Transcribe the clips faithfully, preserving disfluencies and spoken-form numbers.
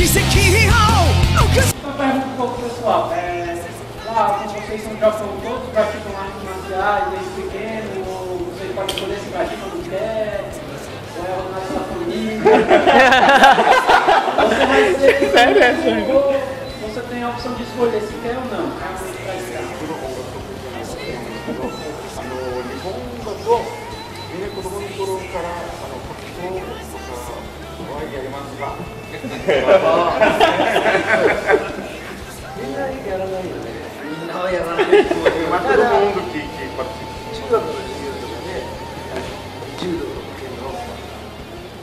Uma pergunta um pouco pessoal. É, lá, como vocês são jovens, todos praticam arte marcial desde pequeno? Ou vocês podem escolher se praticam quando quer? Ou é o nosso da família? Você vai ser. Sério, é sério. Você tem a opção de escolher se quer ou não.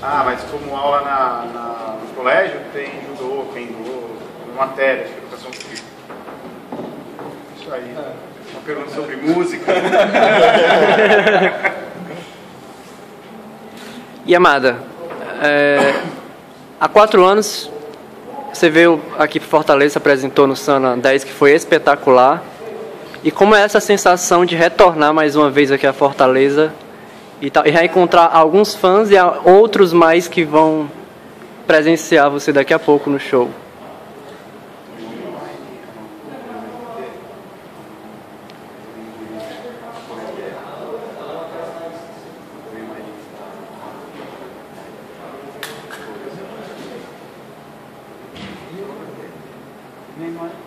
Ah, mas como aula na, na, no colégio tem judô, kendo, matérias de educação física. Isso aí. Uma pergunta sobre música. Yamada, é, há quatro anos você veio aqui para Fortaleza, apresentou no SANA dez, que foi espetacular. E como é essa sensação de retornar mais uma vez aqui a Fortaleza e, tal, e reencontrar alguns fãs e outros mais que vão presenciar você daqui a pouco no show?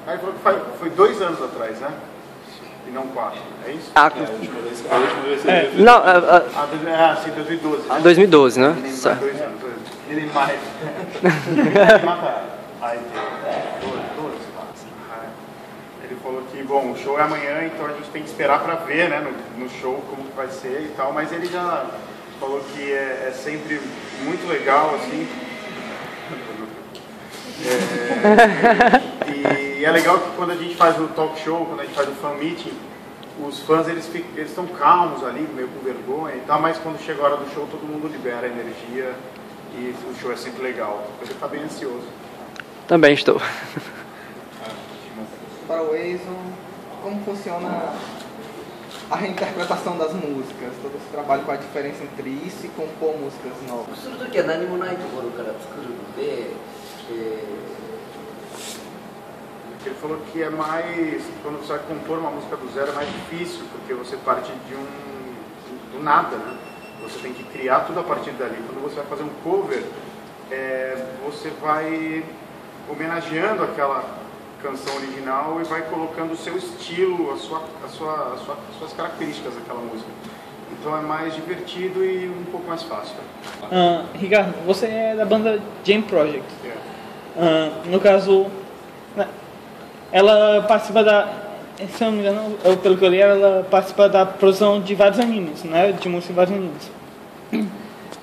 Aí falou que foi, foi dois anos atrás, né? E não quatro, é isso? Ah, é, a última vez, a última vez é, é, não, a, a, ah, sim, dois mil e doze. Né? dois mil e doze, né? Ele mais dois anos, dois anos. Ele mais. Ele mata. Aí tem doze, doze. Ele falou que, bom, o show é amanhã, então a gente tem que esperar para ver, né, no, no show como que vai ser e tal, mas ele já falou que é, é sempre muito legal, assim. É, e é legal que quando a gente faz o talk show, quando a gente faz o fan meeting, os fãs eles ficam, eles estão calmos ali, meio com vergonha e tal, mas quando chega a hora do show todo mundo libera a energia e o show é sempre legal. Você está bem ansioso? Também estou. Para o Eizo, como funciona a reinterpretação das músicas? Todo esse trabalho, qual a diferença entre isso e compor músicas novas? えー... Ele falou que é mais, quando você vai compor uma música do zero é mais difícil, porque você parte de um, do nada, né? Você tem que criar tudo a partir dali. Quando você vai fazer um cover, é, você vai homenageando aquela canção original e vai colocando o seu estilo, a sua, a sua, a sua, as suas características daquela música. Então é mais divertido e um pouco mais fácil. Ah, Ricardo, você é da banda Jam Project. Yeah. Uh, no caso, ela participa da, se eu não me engano, eu, pelo que eu li, ela participa da produção de vários animes, né? De música de vários animes.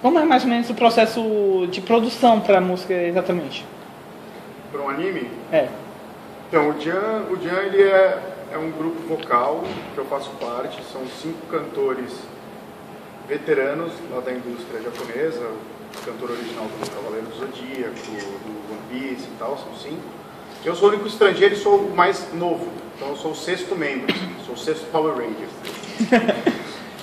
Como é mais ou menos o processo de produção para a música exatamente? Para um anime? É. Então, o Jean, o Jean ele é, é um grupo vocal que eu faço parte, são cinco cantores veteranos lá da indústria japonesa, o cantor original do Cavaleiros do Zodíaco, do One Piece e tal, são cinco. Eu sou o único estrangeiro e sou o mais novo, então eu sou o sexto membro, sou o sexto Power Ranger.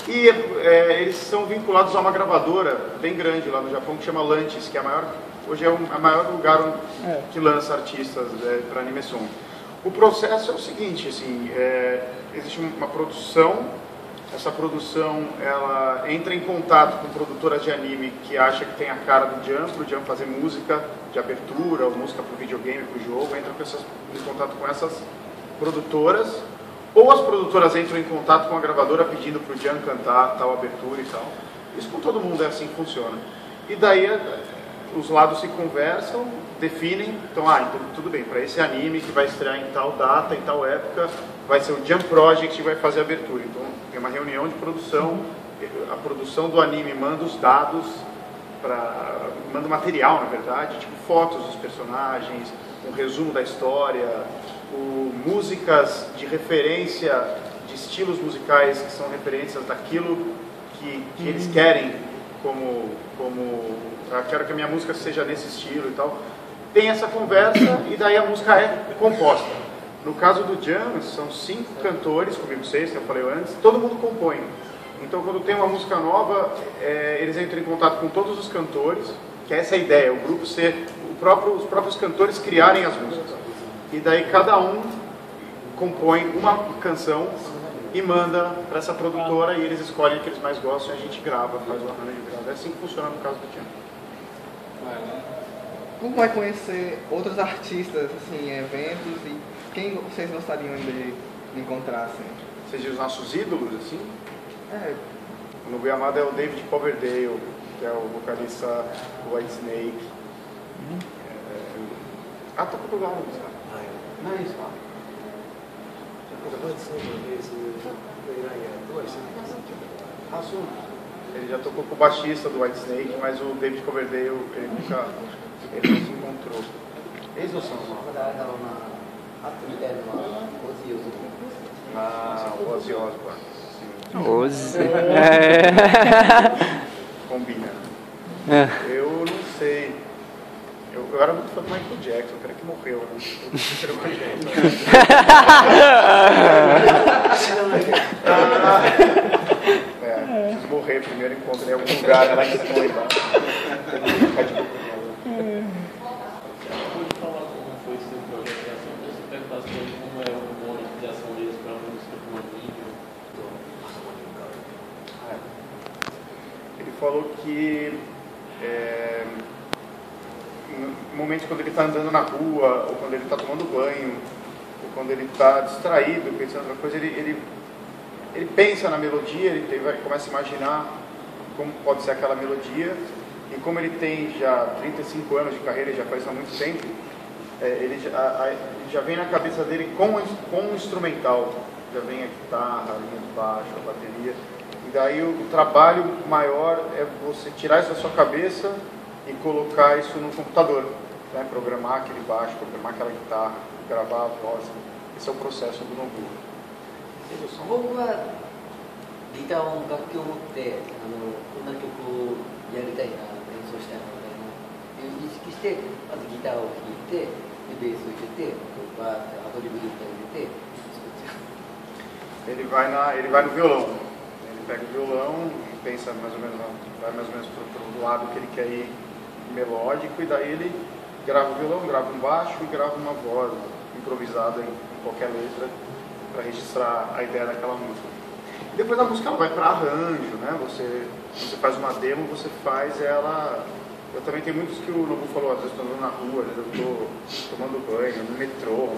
E é, eles são vinculados a uma gravadora bem grande lá no Japão que chama Lantis, que é a maior, hoje é o um, maior lugar onde, que lança artistas é, para anime song. O processo é o seguinte, assim, é, existe uma produção. Essa produção, ela entra em contato com produtoras de anime que acha que tem a cara do Jam, para o Jam fazer música de abertura, ou música para o videogame, para o jogo, entra com essas, em contato com essas produtoras, ou as produtoras entram em contato com a gravadora pedindo para o Jam cantar tal abertura e tal. Isso com todo mundo é assim que funciona. E daí os lados se conversam, definem, então, ah, então tudo bem, para esse anime que vai estrear em tal data, em tal época, vai ser o Jam Project que vai fazer a abertura. Então tem uma reunião de produção, a produção do anime manda os dados, pra, manda o material, na verdade, tipo fotos dos personagens, um resumo da história, o, músicas de referência, de estilos musicais que são referências daquilo que, que eles querem, como, como ah, quero que a minha música seja nesse estilo e tal. Tem essa conversa e daí a música é composta. No caso do Jam, são cinco cantores, comigo seis, que eu falei antes, todo mundo compõe. Então, quando tem uma música nova, é, eles entram em contato com todos os cantores, que essa é a ideia, o grupo ser o próprio, os próprios cantores criarem as músicas. E daí cada um compõe uma canção e manda para essa produtora e eles escolhem o que eles mais gostam e a gente grava, faz uma arranjo. É assim que funciona no caso do Jam. Como vai conhecer outros artistas, assim, eventos, e quem vocês gostariam de encontrar, assim? Vocês dizem os nossos ídolos, assim? É. O Nobuo Yamada é o David Coverdale, que é o vocalista Whitesnake. Uhum. É... Ah, tá com o lugar, não é isso? Ele já tocou com o baixista do Whitesnake, mas o David Coverdale ele nunca ele não se encontrou. Eles não são. Ah, o Ozzy Osbourne. Ozzy. Combina. Eu não sei. Eu, eu era muito fã do Michael Jackson, o cara que morreu, né? Eu é, preciso morrer primeiro, encontro em algum lugar lá em cima e lá. Como foi seu projeto de ação? Eu só pergunto as coisas, como é o humor de ação deles para a música do Aninho? Ele falou que... É, no momento quando ele está andando na rua, ou quando ele está tomando banho, ou quando ele está distraído, pensando em outra coisa, ele, ele, ele pensa na melodia, ele, tem, ele começa a imaginar como pode ser aquela melodia, e como ele tem já trinta e cinco anos de carreira, ele já faz há muito tempo, é, ele, já, a, ele já vem na cabeça dele com, com o instrumental, já vem a guitarra, a linha de baixo, a bateria, e daí o, o trabalho maior é você tirar isso da sua cabeça e colocar isso no computador, né? Programar aquele baixo, programar aquela guitarra, gravar a voz. Esse é o processo do Nobuo. Ele vai na, ele vai no violão. Ele pega o violão e pensa mais ou menos, vai mais ou menos pro, pro lado que ele quer ir, melódico, e daí ele grava o violão, grava um baixo e grava uma voz improvisada em qualquer letra para registrar a ideia daquela música. E depois a música ela vai para arranjo, né? Você, você faz uma demo, você faz ela... Eu também tenho muitos que o Nobu falou, às vezes estou andando na rua, às vezes eu estou tomando banho, no metrô.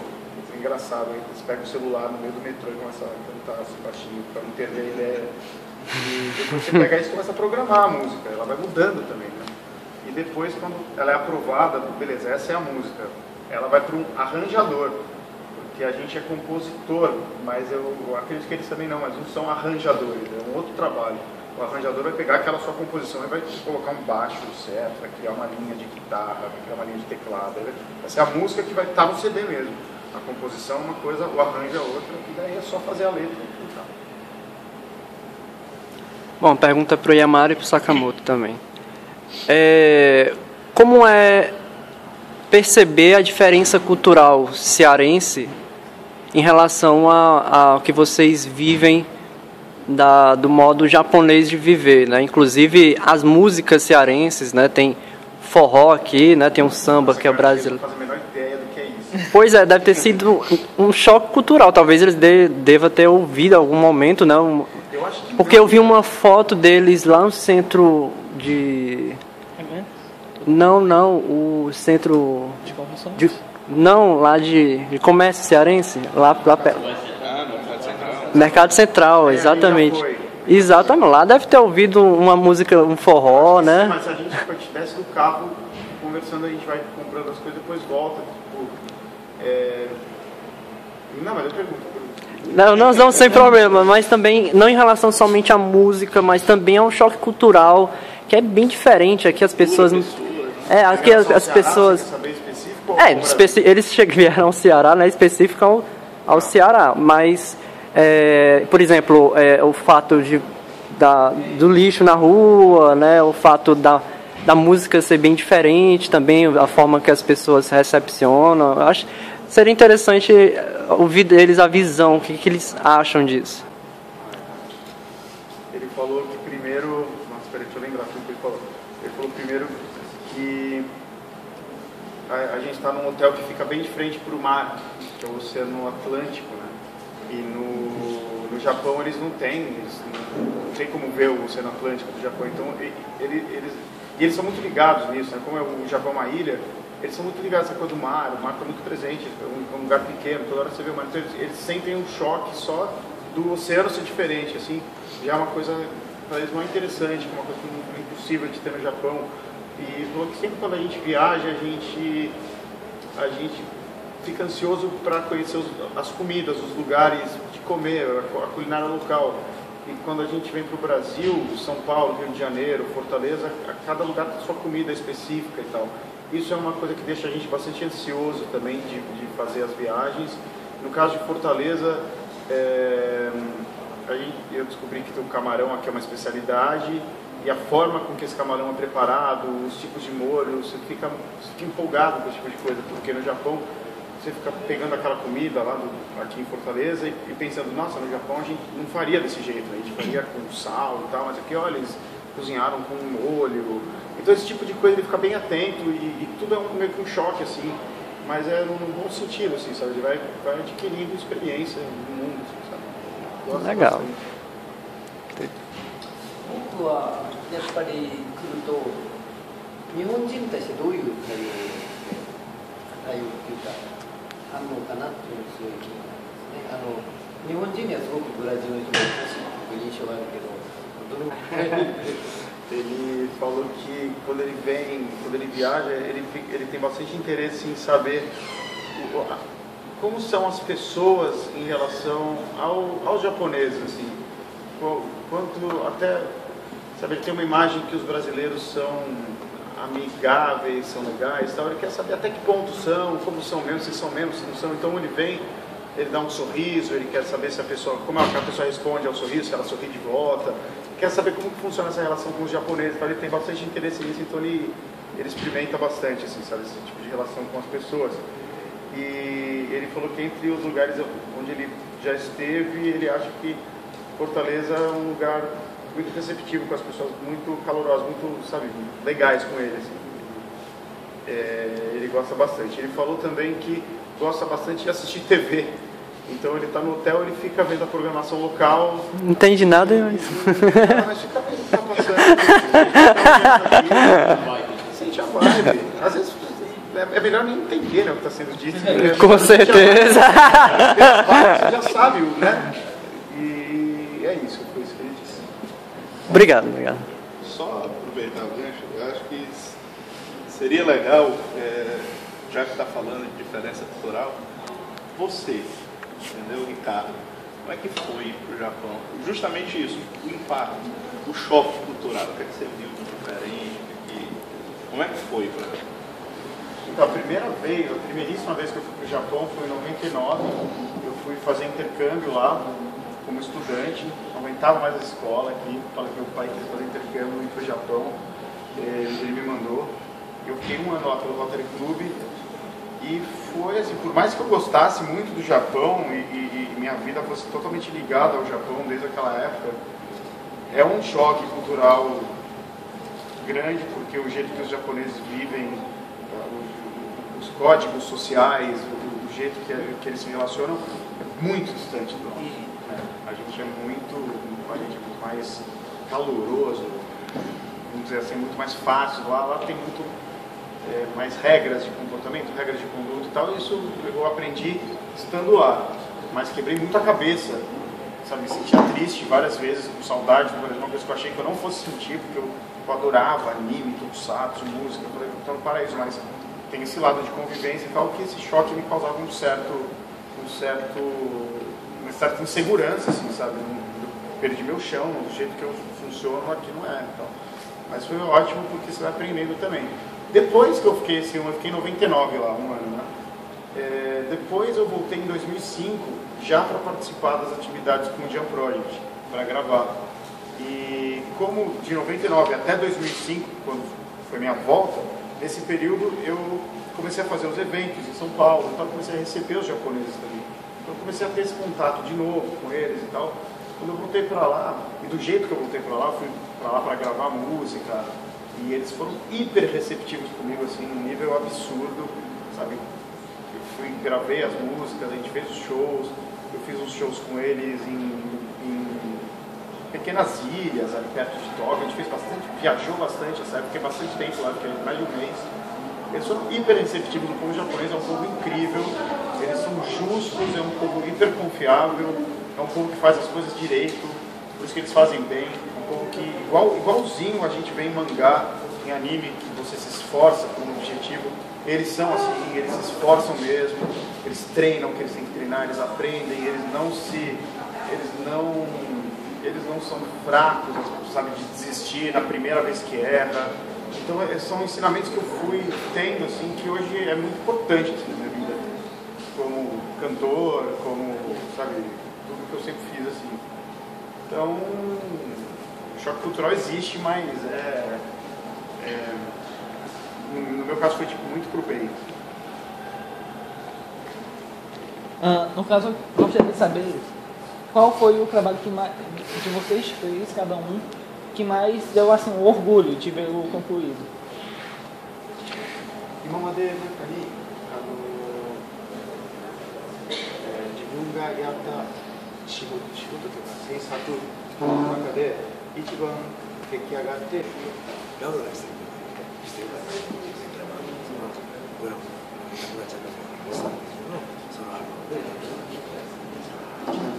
É engraçado, eles pegam o celular no meio do metrô e começam a cantar assim baixinho para não perder a ideia. E depois você pega isso e começa a programar a música, ela vai mudando também, né? E depois, quando ela é aprovada, beleza, essa é a música. Ela vai para um arranjador, porque a gente é compositor, mas eu, eu acredito que eles também não, mas não são arranjadores, é um outro trabalho. O arranjador vai pegar aquela sua composição e vai colocar um baixo certo, vai criar uma linha de guitarra, vai criar uma linha de teclado. Essa é a música que vai estar no C D mesmo. A composição é uma coisa, o arranjo é outra, e daí é só fazer a letra e cantar. Bom, pergunta para o Yamada e para o Sakamoto também. É, como é perceber a diferença cultural cearense em relação ao que vocês vivem da, do modo japonês de viver, né? Inclusive as músicas cearenses, né? Tem forró aqui, né? Tem um samba que é brasileiro. Não faz a menor ideia do que é isso. Pois é, deve ter sido um choque cultural. Talvez eles de, devam ter ouvido em algum momento, né? Um, eu acho que porque eu vi uma foto deles lá no centro de... Não, não, o centro... De convenção? De... Não, lá de, de comércio cearense, lá, lá perto. Mercado Central, exatamente. Exatamente, lá deve ter ouvido uma música, um forró, né? Mas a gente desce do carro, conversando, a gente vai comprando as coisas, depois volta, tipo... É... Não, mas eu pergunto... Não, não, não, sem problema, mas também, não em relação somente à música, mas também a um choque cultural, que é bem diferente, aqui as pessoas... É, aqui as, as pessoas... É, eles vieram ao Ceará, né, específico ao, ao Ceará, mas, é, por exemplo, é, o fato de, da, do lixo na rua, né, o fato da, da música ser bem diferente também, a forma que as pessoas recepcionam, eu acho... Seria interessante ouvir deles a visão, o que, que eles acham disso. Ele falou que primeiro... Nossa, peraí, deixa eu lembrar tudo que ele falou. Ele falou primeiro que a, a gente está num hotel que fica bem de frente para o mar, que é o Oceano Atlântico, né? E no, no Japão eles não têm, eles não, não tem como ver o Oceano Atlântico do Japão, então ele, eles, e eles são muito ligados nisso, né? Como é o Japão é uma ilha, eles são muito ligados a essa coisa do mar, o mar está muito presente, é um lugar pequeno, toda hora você vê o mar, então eles, eles sentem um choque só do oceano ser diferente, assim, já é uma coisa para eles muito interessante, uma coisa impossível de ter no Japão. E falou que sempre quando a gente viaja, a gente, a gente fica ansioso para conhecer os, as comidas, os lugares de comer, a, a culinária local. E quando a gente vem para o Brasil, São Paulo, Rio de Janeiro, Fortaleza, a cada lugar tem sua comida específica e tal. Isso é uma coisa que deixa a gente bastante ansioso também de, de fazer as viagens. No caso de Fortaleza, é, a gente, eu descobri que tem um camarão aqui, é uma especialidade. E a forma com que esse camarão é preparado, os tipos de molho, você fica, você fica empolgado com esse tipo de coisa, porque no Japão você fica pegando aquela comida lá do, aqui em Fortaleza e, e pensando, nossa, no Japão a gente não faria desse jeito, né? A gente faria com sal e tal, mas aqui, olha, eles cozinharam com molho. Então esse tipo de coisa ele fica bem atento e, e tudo é um, meio que um choque, assim, mas é num bom sentido, assim, sabe? Ele vai, vai adquirindo experiência no mundo, sabe? Gosto, legal. Gosto. Muito. やっぱり来ると日本人としてどういう対応というか反応かなという強い気がありますね。あの日本人にはすごくブラジルの人がすごく印象があるけど。Ele falou que quando ele vem, quando ele viaja, ele ele tem bastante interesse em saber como são as pessoas em relação ao aos japoneses, assim, quanto até sabe, ele tem uma imagem que os brasileiros são amigáveis, são legais, tal. Ele quer saber até que ponto são, como são mesmo, se são mesmo, se não são. Então ele vem, ele dá um sorriso, ele quer saber se a pessoa, como a pessoa responde ao sorriso, se ela sorri de volta. Quer saber como funciona essa relação com os japoneses. Então ele tem bastante interesse nisso, então ele, ele experimenta bastante, assim, sabe, esse tipo de relação com as pessoas. E ele falou que entre os lugares onde ele já esteve, ele acha que Fortaleza é um lugar muito receptivo com as pessoas, muito calorosas, muito, sabe, legais com ele, assim. É, ele gosta bastante. Ele falou também que gosta bastante de assistir T V. Então ele está no hotel, ele fica vendo a programação local. Não entende nada, mas... Ah, mas fica vendo o que tá passando. Sente a vibe. Às vezes é melhor nem entender, né, o que está sendo dito. Né? Com é, certeza. Você já sabe, né? E é isso. Obrigado, obrigado. Só aproveitar o gancho, eu acho que seria legal, é, já que está falando de diferença cultural, você, entendeu, Ricardo, como é que foi para o Japão? Justamente isso, o impacto, o choque cultural, o que é que você viu de diferente, que, como é que foi para você? Então, a primeira vez, a primeiríssima vez que eu fui para o Japão foi em noventa e nove, eu fui fazer intercâmbio lá, como estudante, não aguentava mais a escola aqui, falei que meu pai quis fazer intercâmbio, ir para o Japão, ele me mandou, eu fiquei um ano lá pelo Rotary Club, e foi assim, por mais que eu gostasse muito do Japão, e, e, e minha vida fosse totalmente ligada ao Japão desde aquela época, é um choque cultural grande, porque o jeito que os japoneses vivem, os códigos sociais, o jeito que, que eles se relacionam, é muito distante do nosso. A gente é muito, a gente é muito mais caloroso, vamos dizer assim, muito mais fácil. Lá, lá tem muito é, mais regras de comportamento, regras de conduta e tal. Isso eu aprendi estando lá, mas quebrei muito a cabeça, sabe? Me sentia triste várias vezes, com saudade, uma coisa que eu achei que eu não fosse sentir, porque eu, eu adorava anime, tokusatsu, música, então para isso, mas tem esse lado de convivência e tal, que esse choque me causava um certo, um certo... uma certa insegurança, assim, sabe? Eu perdi meu chão, do jeito que eu funciono aqui não é. Então. Mas foi ótimo porque você vai aprendendo também. Depois que eu fiquei assim, eu fiquei em noventa e nove lá, um ano, né? É, depois eu voltei em dois mil e cinco já para participar das atividades com o Jam Project, para gravar. E como de noventa e nove até dois mil e cinco, quando foi minha volta, nesse período eu comecei a fazer os eventos em São Paulo, então comecei a receber os japoneses também. Eu comecei a ter esse contato de novo com eles e tal. Quando eu voltei para lá, e do jeito que eu voltei para lá, fui para lá para gravar música, E eles foram hiper receptivos comigo, assim, num nível absurdo, sabe? Eu fui, gravei as músicas, a gente fez os shows, eu fiz uns shows com eles em, em pequenas ilhas, ali perto de Tóquio, a gente fez bastante, viajou bastante, sabe? Fiquei bastante tempo lá, fiquei mais de um mês. Eles foram hiper receptivos, o povo japonês é um povo incrível, eles são justos, é um povo hiper confiável, é um povo que faz as coisas direito, por isso que eles fazem bem. Que igual, igualzinho a gente vê em mangá, em anime, que você se esforça por um objetivo, eles são assim, eles se esforçam mesmo, eles treinam o que eles têm que treinar, eles aprendem, eles não se, eles não, eles não são fracos, sabe, de desistir na primeira vez que erra. Então são ensinamentos que eu fui tendo, assim, que hoje é muito importante assim, na minha vida, como cantor, como, sabe, tudo que eu sempre fiz, assim. Então, o choque cultural existe, mas é, é, no meu caso foi tipo, muito pro bem. Ah, no caso, eu gostaria de saber qual foi o trabalho que, mais, que vocês fez, cada um, que mais deu assim, um orgulho de ver o concluído. Divulga 一番出来上がってラブラしてしてるから、これは僕がちゃんとしたんですけど、そのあるの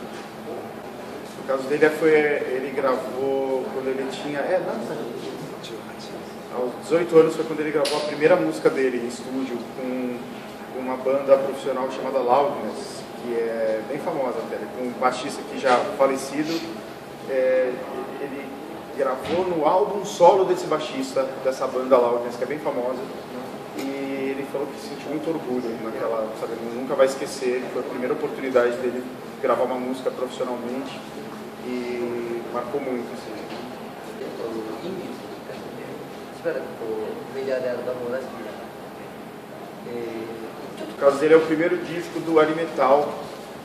で。 O caso dele foi, ele gravou quando ele tinha, é, aos dezoito anos foi quando ele gravou a primeira música dele em estúdio com uma banda profissional chamada Loudness, que é bem famosa até, com um baixista que já falecido. É, ele gravou no álbum solo desse baixista, dessa banda Loudness, que é bem famosa, e ele falou que sentiu muito orgulho naquela, sabe, nunca vai esquecer, foi a primeira oportunidade dele gravar uma música profissionalmente e marcou muito, assim. No caso dele é o primeiro disco do Animetal,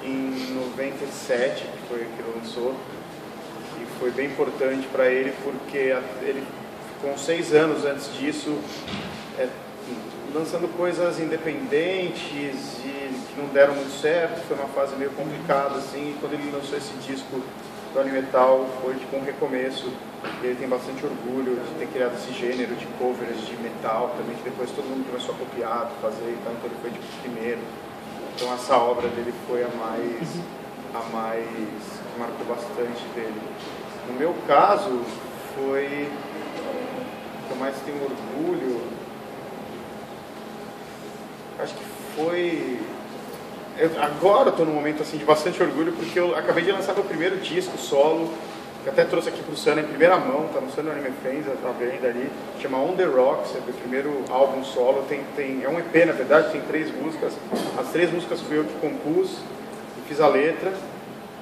em noventa e sete, que foi que lançou. Foi bem importante para ele, porque ele ficou seis anos antes disso é, lançando coisas independentes e que não deram muito certo, foi uma fase meio complicada assim, e quando ele lançou esse disco do Animetal foi tipo um recomeço, e ele tem bastante orgulho de ter criado esse gênero de covers de metal também, que depois todo mundo começou a copiar, fazer e tal, então ele foi tipo o primeiro, então essa obra dele foi a mais, a mais que marcou bastante dele. No meu caso, foi o que eu mais tenho orgulho, acho que foi, eu, agora estou num momento assim, de bastante orgulho, porque eu acabei de lançar meu primeiro disco solo, que até trouxe aqui para o SANA em primeira mão, está no SANA Anime Fans, está vendo ali, chama On the Rocks, é o meu primeiro álbum solo, tem, tem, é um E P na verdade, tem três músicas, as três músicas fui eu que compus, fiz a letra,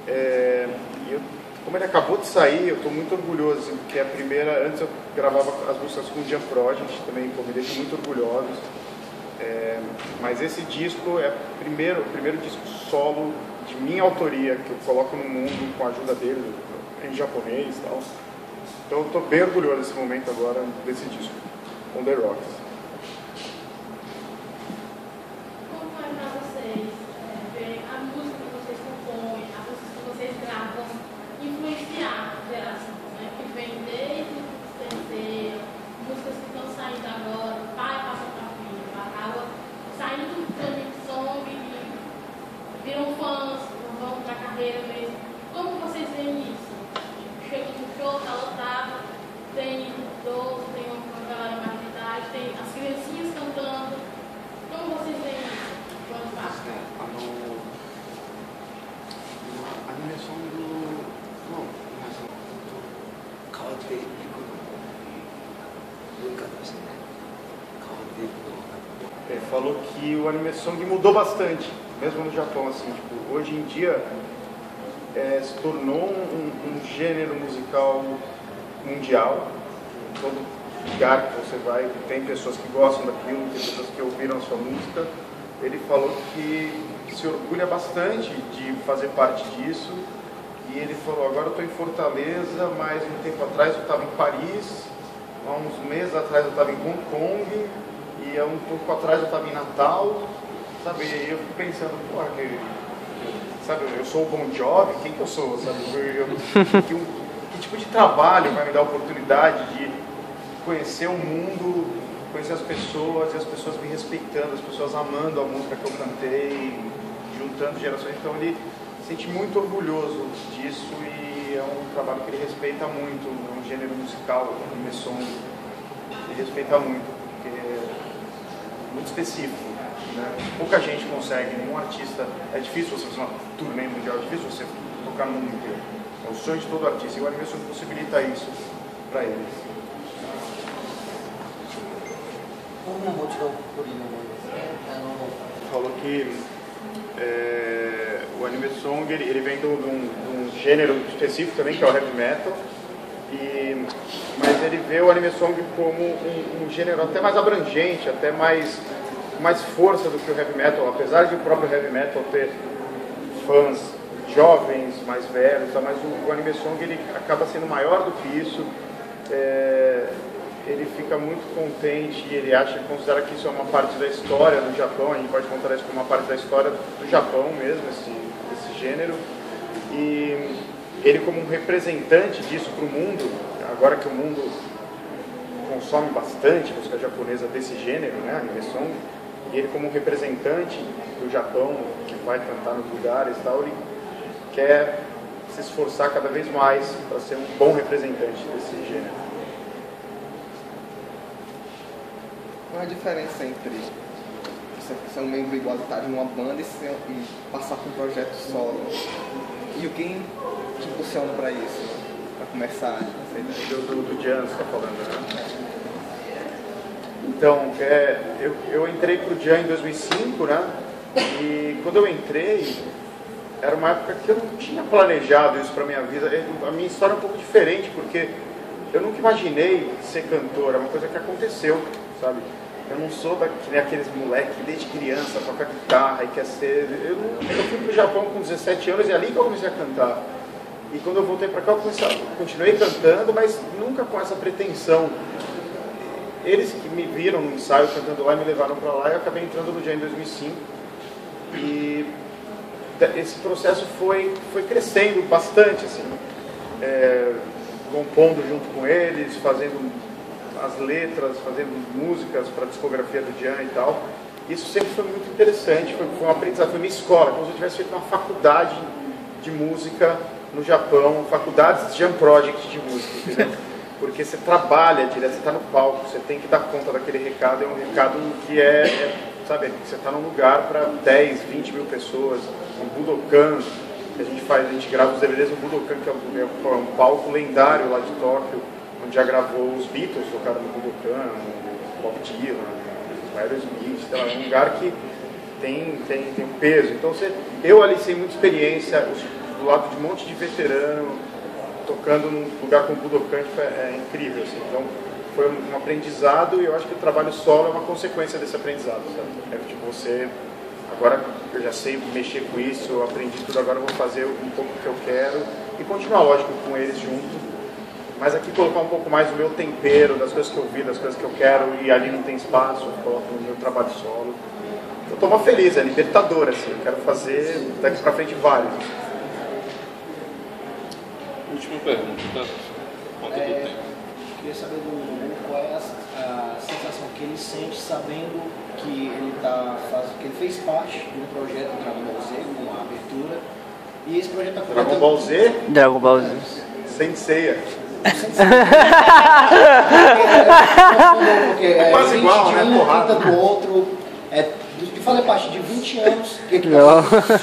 é, e eu, como ele acabou de sair, eu estou muito orgulhoso, porque a primeira, antes eu gravava as músicas com o Jam Project, também pô, me deixa muito orgulhoso, é, mas esse disco é o primeiro, o primeiro disco solo de minha autoria, que eu coloco no mundo com a ajuda dele, em japonês e tal, então eu estou bem orgulhoso nesse momento agora, desse disco, On The Rocks. Falou que o anime song mudou bastante, mesmo no Japão, assim, tipo, hoje em dia é, se tornou um, um gênero musical mundial, em todo lugar que você vai, que tem pessoas que gostam daquilo, tem pessoas que ouviram a sua música, ele falou que se orgulha bastante de fazer parte disso, e ele falou, agora eu estou em Fortaleza, mas um tempo atrás eu estava em Paris, há uns meses atrás eu estava em Hong Kong, e há um pouco atrás eu estava em Natal, sabe? E eu fico pensando, porra, que, sabe, eu sou o Bon Jovi, quem que eu sou, sabe? Eu, eu, que, que tipo de trabalho vai me dar a oportunidade de conhecer o mundo, conhecer as pessoas, e as pessoas me respeitando, as pessoas amando a música que eu cantei, juntando gerações. Então ele se sente muito orgulhoso disso, e é um trabalho que ele respeita muito, um gênero musical, um messon, ele respeita muito, porque é muito específico, né? Pouca gente consegue, nenhum artista, é difícil você fazer uma turnê mundial, é difícil você tocar no mundo inteiro, é o sonho de todo artista, e o Animetal possibilita isso para eles. こんなもちろんこれのものですね。あの。Falou que é, o anime song ele, ele vem de um, um gênero específico também, que é o heavy metal, e mas ele vê o anime song como um, um gênero até mais abrangente, até mais mais força do que o heavy metal, apesar de o próprio heavy metal ter fãs jovens, mais velhos, mas o, o anime song ele acaba sendo maior do que isso. É, ele fica muito contente e ele acha, considera que isso é uma parte da história do Japão, a gente pode contar isso como uma parte da história do Japão mesmo, esse, esse gênero, e ele como um representante disso para o mundo, agora que o mundo consome bastante música japonesa desse gênero, né, anime song, e ele como um representante do Japão, que vai cantar nos lugares e tal, ele quer se esforçar cada vez mais para ser um bom representante desse gênero. Qual a diferença entre ser um membro igualitário em uma banda e, ser, e passar por um projeto solo? E o que te impulsiona para isso? Para começar essa ideia? Do, do Jean, você está falando, né? Então, é, eu, eu entrei pro Jean em dois mil e cinco, né? E quando eu entrei, era uma época que eu não tinha planejado isso para minha vida. A minha história é um pouco diferente, porque eu nunca imaginei ser cantor, é uma coisa que aconteceu, sabe? Eu não sou daqueles moleques que desde criança toca guitarra e quer ser... Eu, eu fui pro Japão com dezessete anos e é ali que eu comecei a cantar. E quando eu voltei para cá, eu comecei, continuei cantando, mas nunca com essa pretensão. Eles que me viram no ensaio cantando lá, me levaram para lá e eu acabei entrando no dia em dois mil e cinco. E esse processo foi, foi crescendo bastante, assim. É, compondo junto com eles, fazendo... as letras, fazendo músicas para a discografia do Jean e tal. Isso sempre foi muito interessante, foi, foi um aprendizado, foi minha escola, como se eu tivesse feito uma faculdade de música no Japão, faculdades Jam Project de música, entendeu? Porque você trabalha direto, você está no palco, você tem que dar conta daquele recado, é um recado que é, é sabe, você está num lugar para dez, vinte mil pessoas, um Budokan, que a gente faz, a gente grava os D V Ds no Budokan, que é um, é um palco lendário lá de Tóquio, onde já gravou os Beatles, tocaram no Budokan, no Bob Dylan, no Aerosmith, então é um lugar que tem, tem, tem peso. Então você, eu ali sem muita experiência, do lado de um monte de veterano, tocando num lugar com o Budokan, tipo, é, é incrível, assim. Então foi um aprendizado e eu acho que o trabalho solo é uma consequência desse aprendizado, sabe? É tipo, você, agora eu já sei mexer com isso, eu aprendi tudo, agora eu vou fazer um pouco que eu quero e continuar, lógico, com eles junto. Mas aqui colocar um pouco mais o meu tempero, das coisas que eu vi, das coisas que eu quero, e ali não tem espaço, eu coloco no meu trabalho solo. Eu estou mais feliz, é libertador, assim, eu quero fazer daqui para frente vários. Última pergunta, tá? Quanto é, tempo? Queria saber do Nobu qual é a, a sensação que ele sente sabendo que ele, tá, faz, que ele fez parte de um projeto Dragon Ball Z, com a abertura, e esse projeto está... Dragon Ball Z? Dragon Ball Z. Sensei. É quase igual, né? Um porrada do outro. É, de fazer parte de vinte anos que ele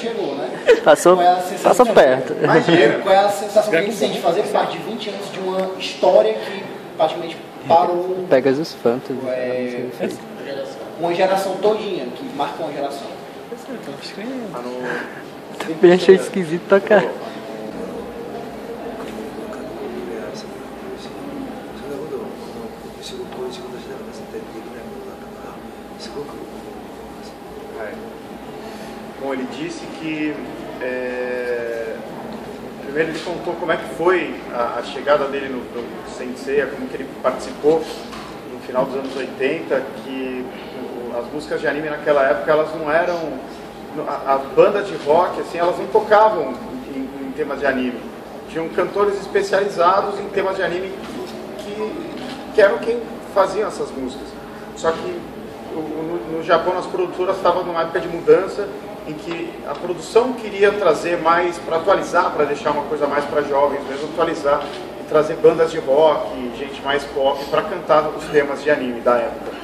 chegou, né? Passou, passou perto. Imagina. Qual é a sensação que ele sente de fazer parte de vinte anos de uma história que praticamente parou. Pegasus Fantasy. É, uma geração todinha, que marcou uma geração. Eu achei esquisito tocar. Bom, ele disse que é, Primeiro ele contou como é que foi a, a chegada dele no, no Sensei, como que ele participou no final dos anos oitenta, que o, as músicas de anime naquela época, elas não eram... A, a banda de rock, assim, elas não tocavam em, em temas de anime. Tinham cantores especializados em temas de anime que, que eram quem faziam essas músicas. Só que no, no Japão as produtoras estavam numa época de mudança, em que a produção queria trazer mais, para atualizar, para deixar uma coisa mais para jovens, mesmo atualizar, e trazer bandas de rock, gente mais pop, para cantar os temas de anime da época.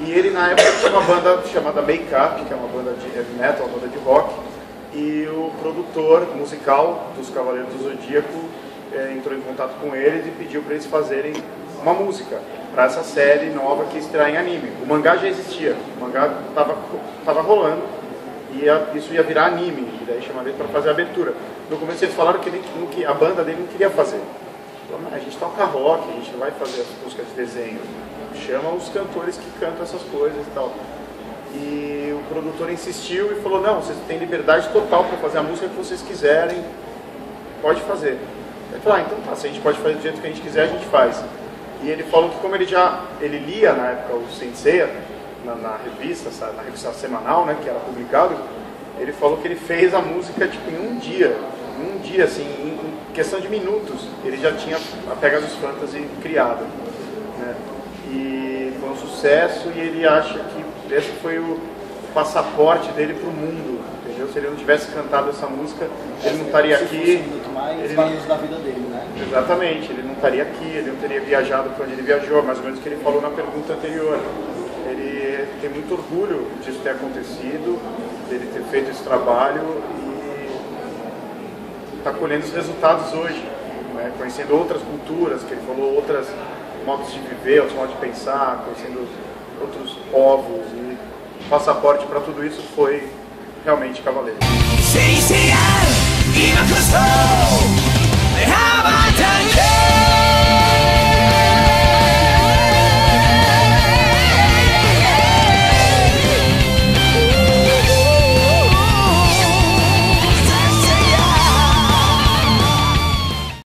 E ele na época tinha uma banda chamada Make Up, que é uma banda de heavy metal, uma banda de rock, e o produtor musical dos Cavaleiros do Zodíaco é, entrou em contato com eles e pediu para eles fazerem uma música para essa série nova que estreia em anime. O mangá já existia, o mangá estava rolando, e isso ia virar anime, e daí chamaram ele para fazer a abertura. No começo eles falaram que, ele, que a banda dele não queria fazer. Falaram, a gente toca rock, a gente não vai fazer as músicas de desenho. Chama os cantores que cantam essas coisas e tal. E o produtor insistiu e falou, não, vocês têm liberdade total para fazer a música que vocês quiserem, pode fazer. Ele falou, ah, então tá, se a gente pode fazer do jeito que a gente quiser, a gente faz. E ele falou que como ele já, ele lia na época o Sensei, Na, na revista, sabe? Na revista semanal, né, que era publicado, ele falou que ele fez a música tipo em um dia, em um dia assim, em, em questão de minutos, ele já tinha a Pegasus Fantasy criada, né? E foi um sucesso, e ele acha que esse foi o passaporte dele para o mundo, entendeu? Se ele não tivesse cantado essa música, ele não estaria aqui, ele não... da vida dele, né? Exatamente, ele não estaria aqui, ele não teria viajado para onde ele viajou, mais ou menos o que ele falou na pergunta anterior. Ele tem muito orgulho disso ter acontecido, dele ter feito esse trabalho, e está colhendo os resultados hoje, né? Conhecendo outras culturas, que ele falou, outros modos de viver, outros modos de pensar, conhecendo outros povos, e o passaporte para tudo isso foi realmente Cavaleiros.